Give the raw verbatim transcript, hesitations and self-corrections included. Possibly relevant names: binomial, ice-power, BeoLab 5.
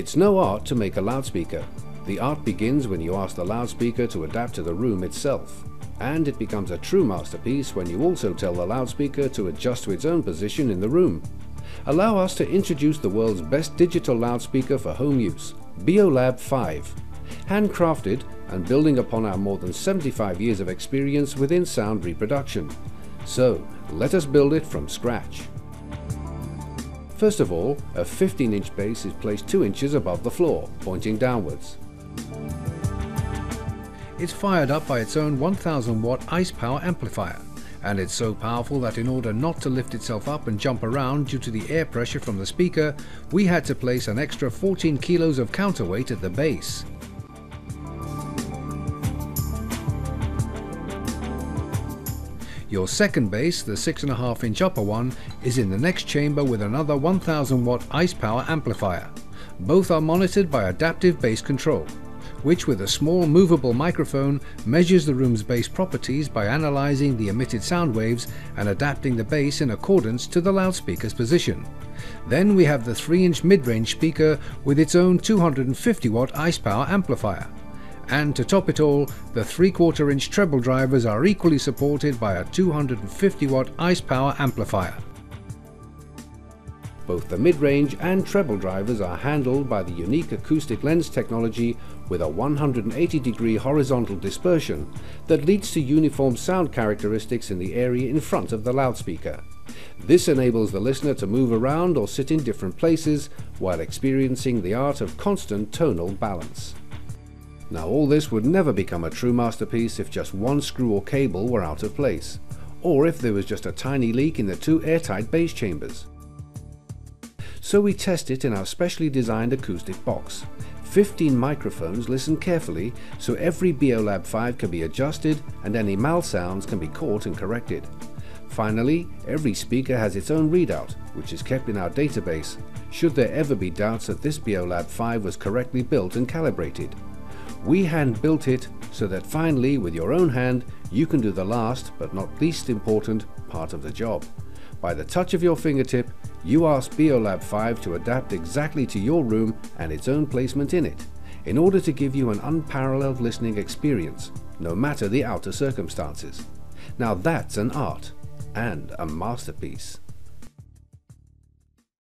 It's no art to make a loudspeaker. The art begins when you ask the loudspeaker to adapt to the room itself, and it becomes a true masterpiece when you also tell the loudspeaker to adjust to its own position in the room. Allow us to introduce the world's best digital loudspeaker for home use, BeoLab five. Handcrafted and building upon our more than seventy-five years of experience within sound reproduction. So, let us build it from scratch. First of all, a fifteen inch base is placed two inches above the floor, pointing downwards. It's fired up by its own one thousand watt ice-power amplifier, and it's so powerful that in order not to lift itself up and jump around due to the air pressure from the speaker, we had to place an extra fourteen kilos of counterweight at the base. Your second bass, the six point five inch upper one, is in the next chamber with another one thousand watt ice-power amplifier. Both are monitored by adaptive bass control, which with a small movable microphone measures the room's bass properties by analyzing the emitted sound waves and adapting the bass in accordance to the loudspeaker's position. Then we have the three inch mid-range speaker with its own two hundred fifty watt ice-power amplifier. And to top it all, the three quarter inch treble drivers are equally supported by a two hundred fifty watt ice-power amplifier. Both the mid-range and treble drivers are handled by the unique acoustic lens technology with a one hundred eighty degree horizontal dispersion that leads to uniform sound characteristics in the area in front of the loudspeaker. This enables the listener to move around or sit in different places while experiencing the art of constant tonal balance. Now, all this would never become a true masterpiece if just one screw or cable were out of place, or if there was just a tiny leak in the two airtight bass chambers. So we test it in our specially designed acoustic box. fifteen microphones listen carefully so every BeoLab five can be adjusted and any malsounds can be caught and corrected. Finally, every speaker has its own readout, which is kept in our database, should there ever be doubts that this BeoLab five was correctly built and calibrated. We hand-built it so that finally, with your own hand, you can do the last, but not least important, part of the job. By the touch of your fingertip, you ask BeoLab five to adapt exactly to your room and its own placement in it, in order to give you an unparalleled listening experience, no matter the outer circumstances. Now that's an art, and a masterpiece.